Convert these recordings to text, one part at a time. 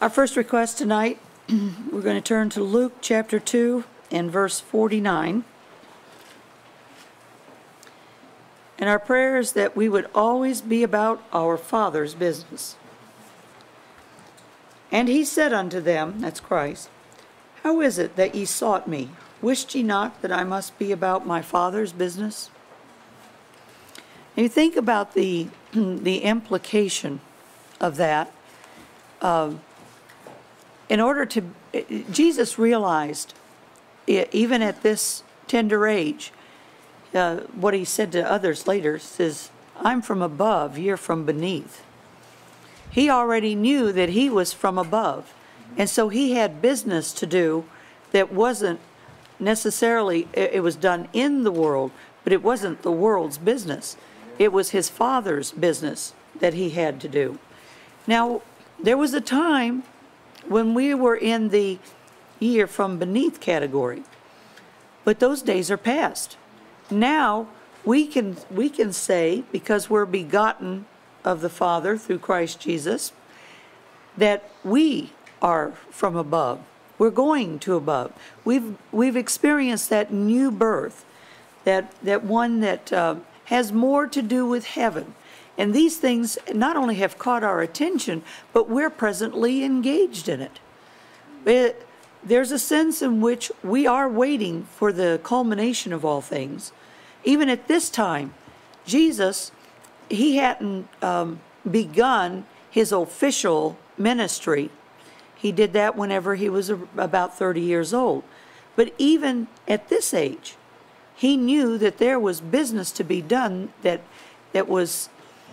Our first request tonight, we're going to turn to Luke chapter 2 and verse 49. And our prayer is that we would always be about our Father's business. And he said unto them, that's Christ, how is it that ye sought me? Wished ye not that I must be about my Father's business? Now you think about the implication of that. Jesus realized, even at this tender age, what he said to others later says, I'm from above, you're from beneath. He already knew that he was from above. And so he had business to do that wasn't necessarily, it was done in the world, but it wasn't the world's business. It was his Father's business that he had to do. Now, there was a time when we were in the year from beneath category, but those days are past. Now, we can say, because we're begotten of the Father through Christ Jesus, that we are from above. We're going to above. We've experienced that new birth, that one that has more to do with heaven. And these things not only have caught our attention, but we're presently engaged in it. There's a sense in which we are waiting for the culmination of all things. Even at this time, Jesus, he hadn't begun his official ministry. He did that whenever he was about 30 years old. But even at this age, he knew that there was business to be done that was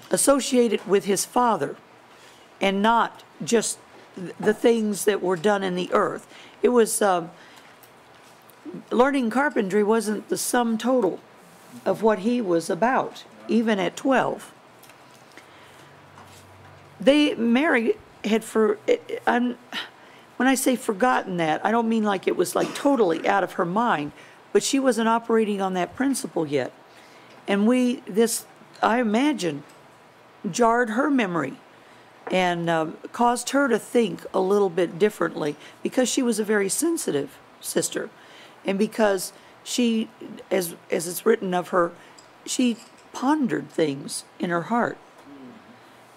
associated with his Father, and not just the things that were done in the earth. It was, learning carpentry wasn't the sum total of what he was about, even at 12. Mary had, when I say forgotten that, I don't mean like it was like totally out of her mind, but she wasn't operating on that principle yet. And I imagine, jarred her memory and caused her to think a little bit differently, because she was a very sensitive sister, and because she, as it's written of her, she pondered things in her heart.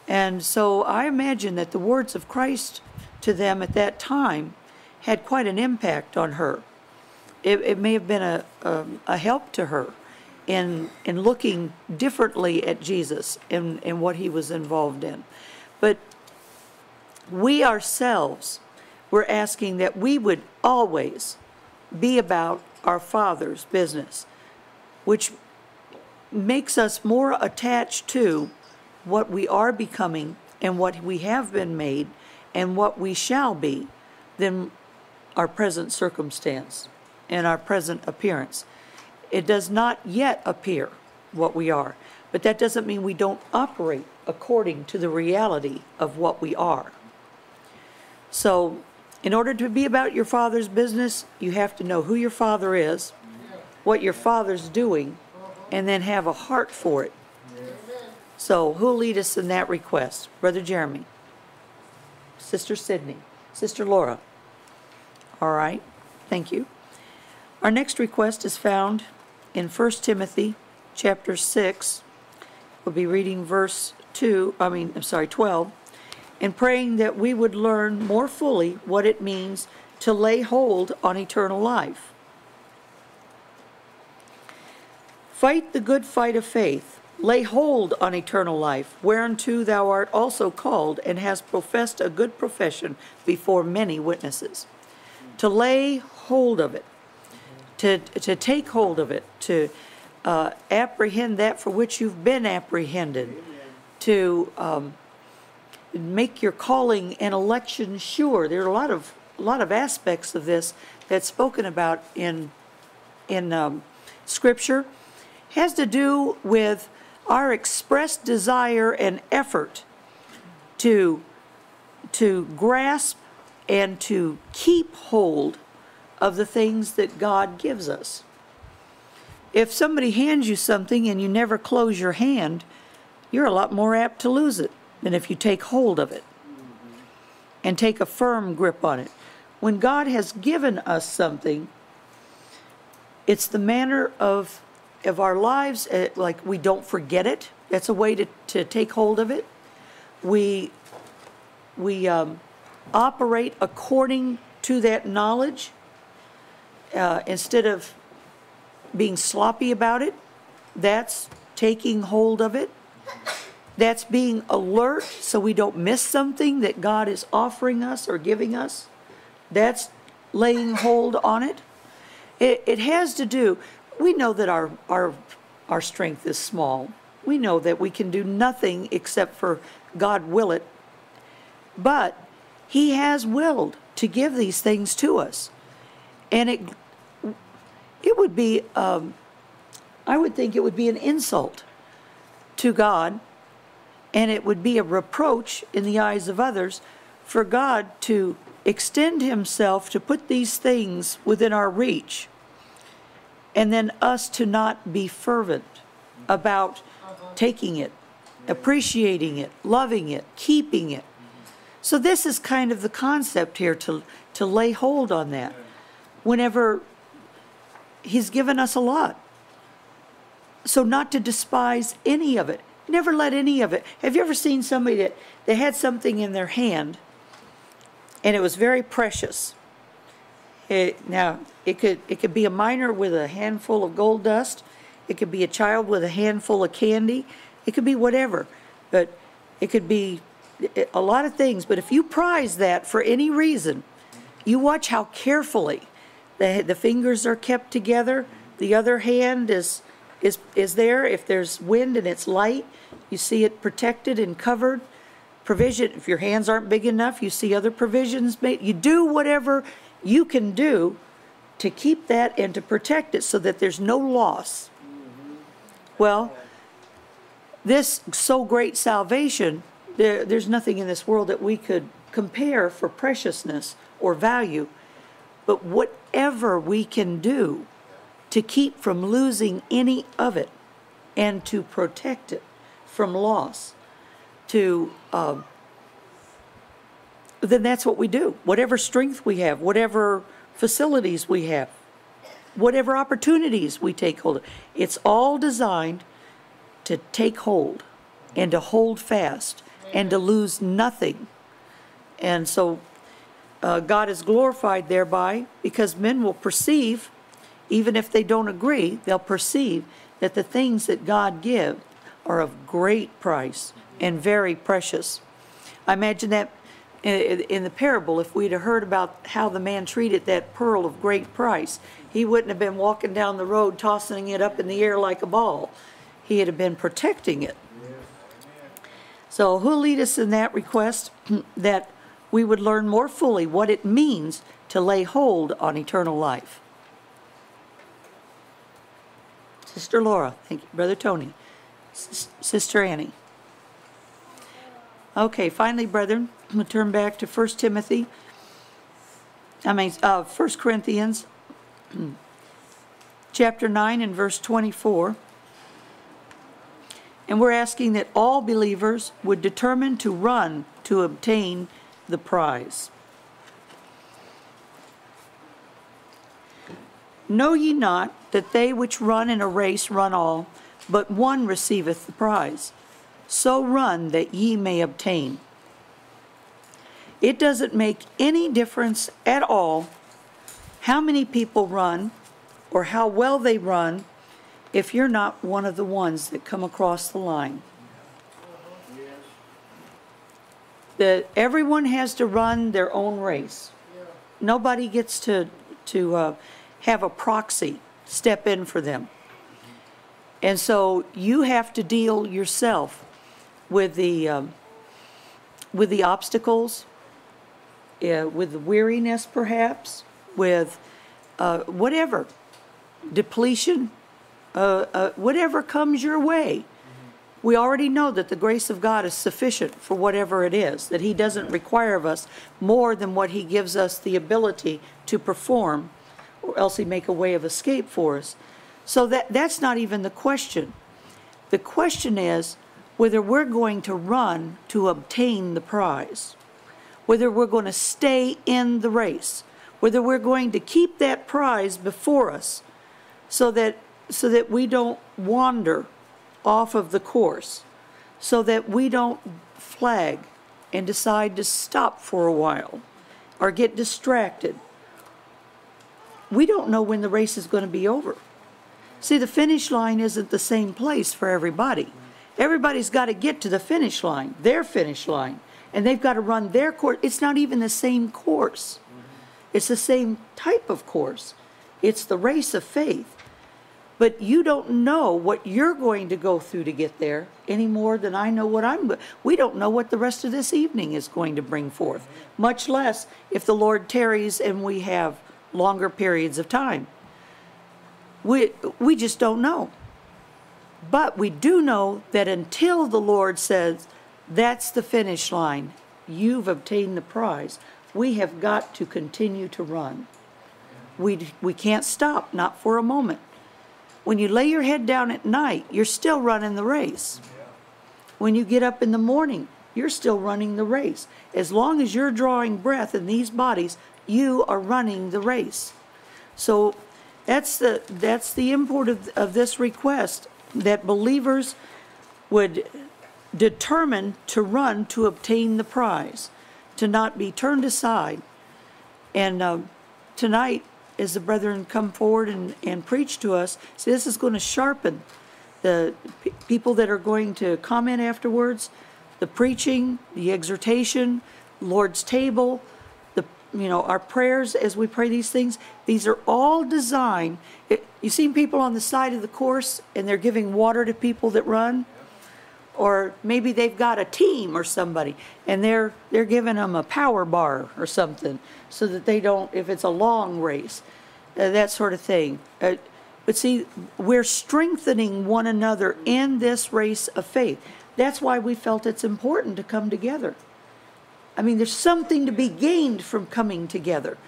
And so I imagine that the words of Christ to them at that time had quite an impact on her. It may have been a help to her in looking differently at Jesus and what he was involved in. But we ourselves were asking that we would always be about our Father's business, which makes us more attached to what we are becoming and what we have been made and what we shall be than our present circumstance and our present appearance. It does not yet appear what we are, but that doesn't mean we don't operate according to the reality of what we are. So, in order to be about your Father's business, you have to know who your Father is, what your Father's doing, and then have a heart for it. So, who'll lead us in that request? Brother Jeremy, Sister Sydney, Sister Laura. All right, thank you. Our next request is found in 1 Timothy chapter 6. We'll be reading verse 12, and praying that we would learn more fully what it means to lay hold on eternal life. Fight the good fight of faith. Lay hold on eternal life, whereunto thou art also called, and hast professed a good profession before many witnesses. To lay hold of it, to take hold of it, to apprehend that for which you've been apprehended. Amen. To make your calling and election sure. There are a lot of aspects of this that's spoken about in Scripture. Has to do with our expressed desire and effort to grasp and to keep hold of the things that God gives us. If somebody hands you something and you never close your hand, you're a lot more apt to lose it than if you take hold of it. and take a firm grip on it. When God has given us something, it's the manner of our lives, like we don't forget it. That's a way to take hold of it. We operate according to that knowledge instead of being sloppy about it. That's taking hold of it. That's being alert so we don't miss something that God is offering us or giving us. That's laying hold on it. It has to do, we know that our strength is small. We know that we can do nothing except for God will it. But He has willed to give these things to us. And it would be, I would think it would be an insult to God, and it would be a reproach in the eyes of others for God to extend Himself to put these things within our reach, and then us to not be fervent about taking it, appreciating it, loving it, keeping it. So this is kind of the concept here, to lay hold on that. Whenever He's given us a lot. So not to despise any of it. Never let any of it. Have you ever seen somebody that they had something in their hand and it was very precious? Now, it could be a miner with a handful of gold dust. It could be a child with a handful of candy. It could be whatever. But it could be a lot of things. But if you prize that for any reason, you watch how carefully the fingers are kept together. The other hand is there. If there's wind and it's light, you see it protected and covered. Provision, if your hands aren't big enough, you see other provisions made. You do whatever you can do to keep that and to protect it so that there's no loss. Well, this so great salvation, there's nothing in this world that we could compare for preciousness or value. But whatever we can do to keep from losing any of it and to protect it from loss, then that's what we do. Whatever strength we have, whatever facilities we have, whatever opportunities we take hold of, it's all designed to take hold and to hold fast and to lose nothing. And so God is glorified thereby, because men will perceive, even if they don't agree, they'll perceive that the things that God gives are of great price and very precious. I imagine that in the parable, if we'd have heard about how the man treated that pearl of great price, he wouldn't have been walking down the road tossing it up in the air like a ball. He'd have been protecting it. So who'll lead us in that request, that we would learn more fully what it means to lay hold on eternal life? Sister Laura, thank you. Brother Tony, Sister Annie. Okay, finally, brethren, I'm going to turn back to 1 Corinthians chapter 9 and verse 24. And we're asking that all believers would determine to run to obtain the prize. Know ye not that they which run in a race run all, but one receiveth the prize? So run that ye may obtain. It doesn't make any difference at all how many people run or how well they run if you're not one of the ones that come across the line. That everyone has to run their own race. Nobody gets to have a proxy step in for them. And so you have to deal yourself with the obstacles, with the weariness, perhaps, with whatever depletion, whatever comes your way. We already know that the grace of God is sufficient for whatever it is, that He doesn't require of us more than what He gives us the ability to perform, or else He make a way of escape for us. So that's not even the question. The question is whether we're going to run to obtain the prize, whether we're going to stay in the race, whether we're going to keep that prize before us so that we don't wander off of the course, so that we don't flag and decide to stop for a while or get distracted. We don't know when the race is going to be over. See, the finish line isn't the same place for everybody. Everybody's got to get to the finish line, their finish line, and they've got to run their course. It's not even the same course. It's the same type of course. It's the race of faith. But you don't know what you're going to go through to get there any more than I know what I'm going to. We don't know what the rest of this evening is going to bring forth, much less if the Lord tarries and we have longer periods of time. We just don't know. But we do know that until the Lord says, that's the finish line, you've obtained the prize, we have got to continue to run. We can't stop, not for a moment. When you lay your head down at night, you're still running the race. When you get up in the morning, you're still running the race. As long as you're drawing breath in these bodies, you are running the race. So that's the import of this request, that believers would determine to run to obtain the prize, to not be turned aside. And tonight, as the brethren come forward and preach to us, so this is going to sharpen the people that are going to comment afterwards, the preaching, the exhortation, Lord's table, our prayers as we pray these things. These are all designed. You've seen people on the side of the course and they're giving water to people that run, or maybe they've got a team or somebody and they're giving them a power bar or something so that they don't, if it's a long race, that sort of thing. But see, we're strengthening one another in this race of faith. That's why we felt it's important to come together. I mean, there's something to be gained from coming together.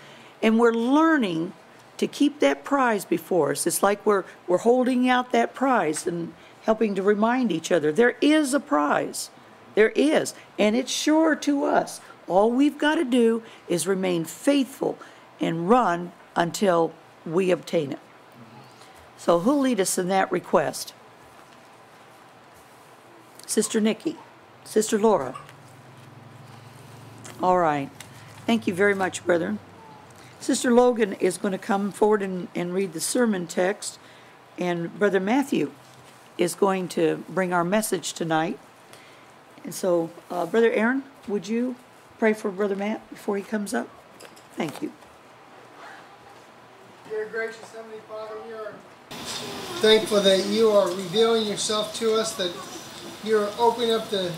And we're learning to keep that prize before us. It's like we're holding out that prize and helping to remind each other. There is a prize. There is. And it's sure to us. All we've got to do is remain faithful and run until we obtain it. So who'll lead us in that request? Sister Nikki. Sister Laura. All right. Thank you very much, brethren. Sister Logan is going to come forward and read the sermon text. And Brother Matthew is going to bring our message tonight. And so, Brother Aaron, would you pray for Brother Matt before he comes up? Thank you. Dear gracious Heavenly Father, we are thankful that you are revealing yourself to us, that you are opening up the